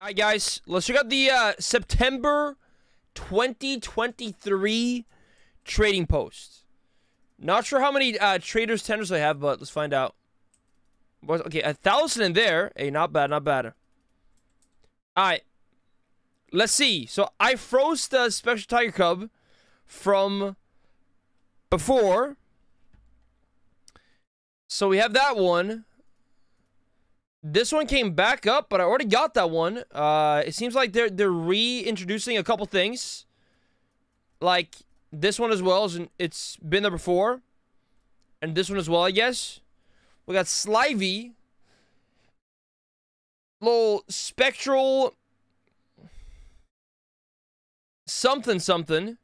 Alright guys, let's check out the September 2023 trading post. Not sure how many traders tenders I have, but let's find out. Okay, 1,000 in there. Hey, not bad, not bad. Alright, let's see. So I froze the Special Tiger Cub from before. So we have that one. This one came back up, but I already got that one. It seems like they're reintroducing a couple things. Like this one as well. It's been there before. And this one as well, I guess. We got Slivy. Little spectral... something, something.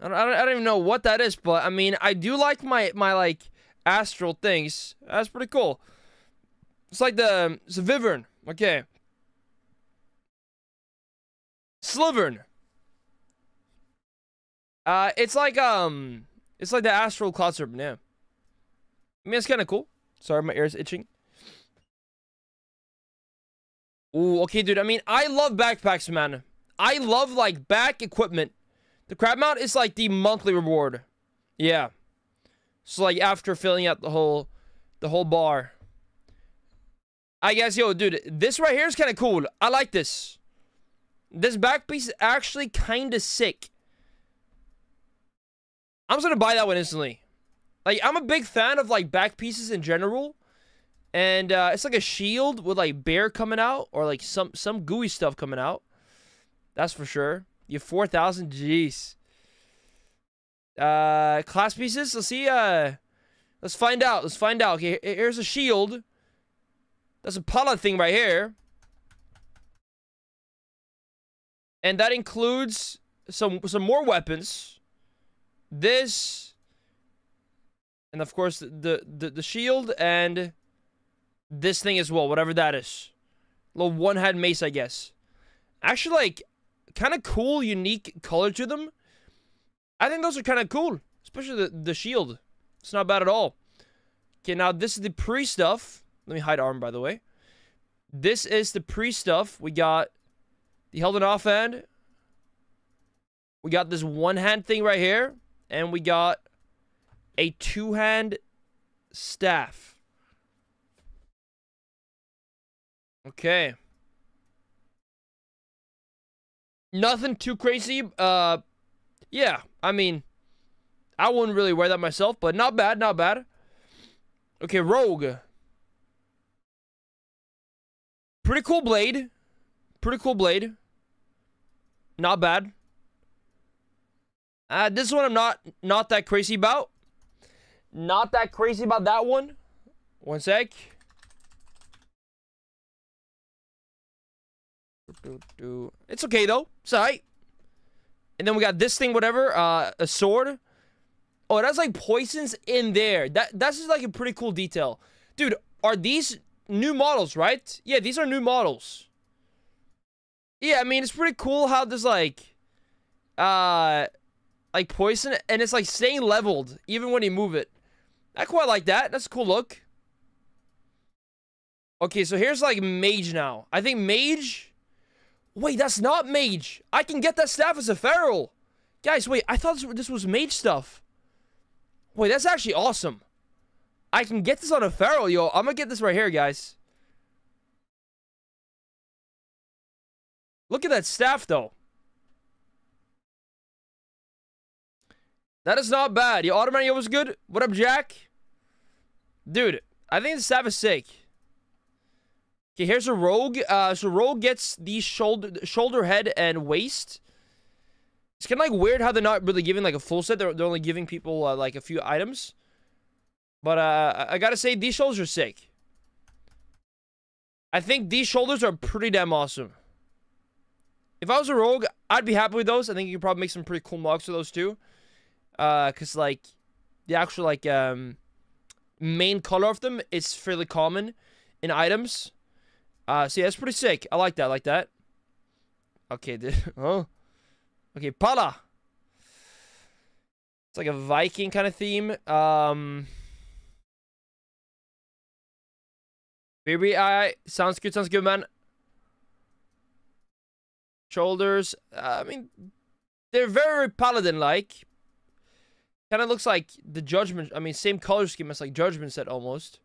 I don't even know what that is, but I mean, I do like my like, astral things. That's pretty cool. It's like it's a Vivern. Okay. Slivern. It's like the Astral Cloud Serpent, yeah. I mean, it's kind of cool. Sorry, my ear's itching. Ooh, okay, dude. I mean, I love backpacks, man. I love, like, back equipment. The Crab Mount is, like, the monthly reward. Yeah. So, like, after filling out the whole bar. I guess, yo, dude, this right here is kind of cool. I like this. This back piece is actually kind of sick. I'm just going to buy that one instantly. Like, I'm a big fan of, like, back pieces in general. And it's like a shield with, like, bear coming out. Or, like, some gooey stuff coming out. That's for sure. You have 4,000. Jeez. Class pieces? Let's see. Let's find out. Let's find out. Okay, here's a shield. That's a pala thing right here. And that includes some more weapons. This. And of course the shield and this thing as well, whatever that is. Little one-hand mace, I guess. Actually, like, kind of cool, unique color to them. I think those are kind of cool. Especially the shield. It's not bad at all. Okay, now this is the pre-stuff. Let me hide arm, by the way. This is the pre-stuff. We got the held and offhand. We got this one-hand thing right here. And we got a two-hand staff. Okay. Nothing too crazy. Yeah, I mean, I wouldn't really wear that myself, but not bad, not bad. Okay, rogue. Pretty cool blade. Pretty cool blade. Not bad. This one I'm not that crazy about. Not that crazy about that one. One sec. It's okay, though. It's alright. And then we got this thing, whatever. A sword. Oh, it has, like, poisons in there. That's just, like, a pretty cool detail. Dude, are these... new models, right? Yeah, these are new models. Yeah, I mean, it's pretty cool how there's, like poison, and it's, like, staying leveled, even when you move it. I quite like that. That's a cool look. Okay, so here's, like, mage now. I think mage... Wait, that's not mage! I can get that staff as a feral! Guys, wait, I thought this was mage stuff. Wait, that's actually awesome. I can get this on a feral, yo. I'm gonna get this right here, guys. Look at that staff, though. That is not bad. Your automatic was good. What up, Jack? Dude, I think the staff is sick. Okay, here's a rogue. So rogue gets the shoulder, head, and waist. It's kind of, like, weird how they're not really giving, like, a full set. They're only giving people, like, a few items. But, I gotta say, these shoulders are sick. I think these shoulders are pretty damn awesome. If I was a rogue, I'd be happy with those. I think you could probably make some pretty cool mocks with those, too. Because, like, the actual, like, main color of them is fairly common in items. So, yeah, that's pretty sick. I like that, Okay, oh. Okay, Pala. It's like a Viking kind of theme. Baby, sounds good, man. Shoulders, I mean, they're very paladin-like. Kind of looks like the Judgment, I mean, same color scheme as like Judgment set almost.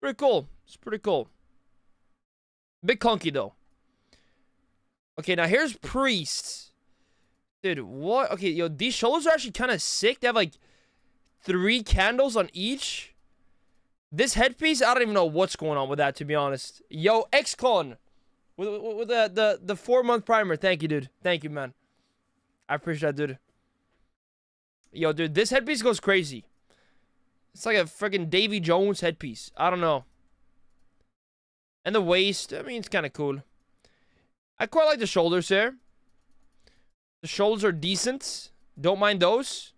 Pretty cool. It's pretty cool. Bit clunky though. Okay, now here's priests. Dude, what? Okay, yo, these shoulders are actually kind of sick. They have like 3 candles on each. This headpiece, I don't even know what's going on with that, to be honest. Yo, XCon with the 4-month primer. Thank you, dude. Thank you, man. I appreciate that, dude. Yo, dude, this headpiece goes crazy. It's like a freaking Davy Jones headpiece. I don't know. And the waist, I mean, it's kind of cool. I quite like the shoulders here. The shoulders are decent. Don't mind those.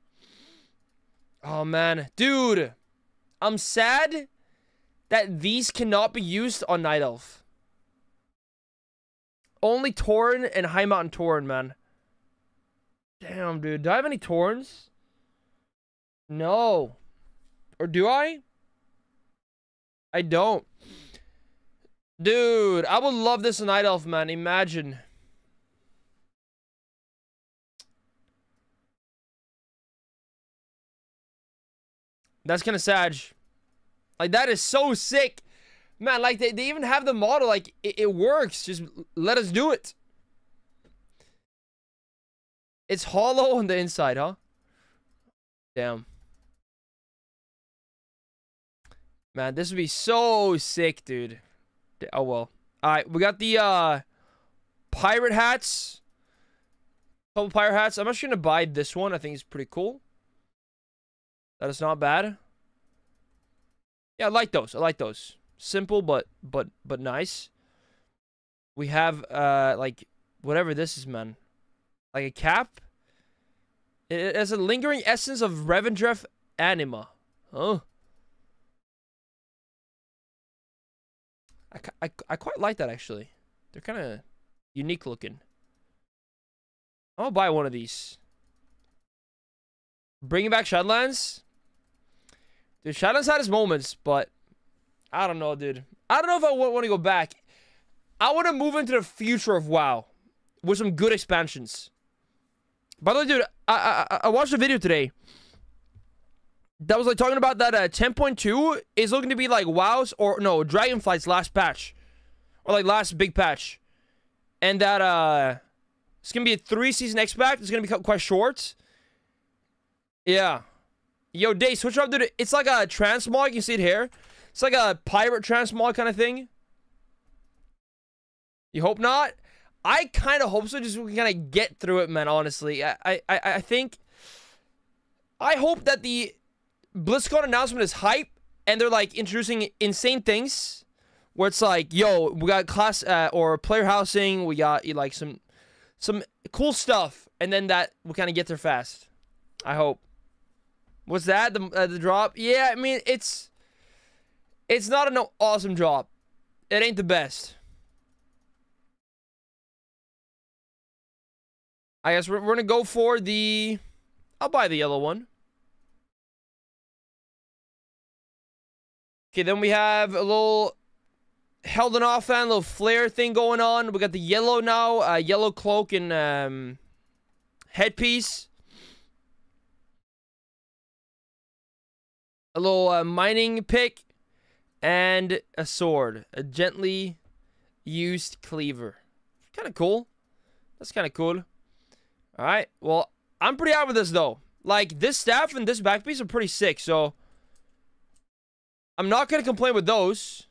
Oh, man. Dude, I'm sad that these cannot be used on Night Elf. Only Tauren and High Mountain Tauren, man. Damn, dude. Do I have any Taurens? No. Or do I? I don't. Dude, I would love this Night Elf, man. Imagine. That's kind of sad. Like, that is so sick. Man, like, they even have the model. Like, it works. Just let us do it. It's hollow on the inside, huh? Damn. Man, this would be so sick, dude. Oh, well. Alright, we got the, pirate hats. Couple pirate hats. I'm actually gonna buy this one. I think it's pretty cool. That is not bad. Yeah, I like those. I like those. Simple, but nice. We have, like, whatever this is, man. Like a cap. It has a lingering essence of Revendreth anima. Huh? I quite like that, actually. They're kind of unique looking. I'll buy one of these. Bringing back Shadowlands. Dude, Shadowlands had its moments, but I don't know, dude. I don't know if I want to go back. I want to move into the future of WoW with some good expansions. By the way, dude, I watched a video today that was like talking about that 10.2 is looking to be like WoW's, or no, Dragonflight's last patch, or like last big patch, and that it's gonna be a 3-season expansion. It's gonna be quite short. Yeah, yo, Day, switch up, dude. It's like a transmog. You can see it here. It's like a pirate transmog kind of thing. You hope not. I kind of hope so. Just we kind of get through it, man. Honestly, I think. I hope that the BlizzCon announcement is hype, and they're like introducing insane things, where it's like, yo, we got class or player housing, we got like some cool stuff, and then that we kind of get there fast. I hope. What's that? The drop? Yeah, I mean it's not an awesome drop. It ain't the best. I guess we're gonna go for the. I'll buy the yellow one. Okay, then we have a little held and off and a little flare thing going on. We got the yellow now, yellow cloak and headpiece. A little mining pick and a sword, a gently used cleaver. Kind of cool. That's kind of cool. All right. Well, I'm pretty happy with this though. Like this staff and this back piece are pretty sick. So. I'm not going to complain with those.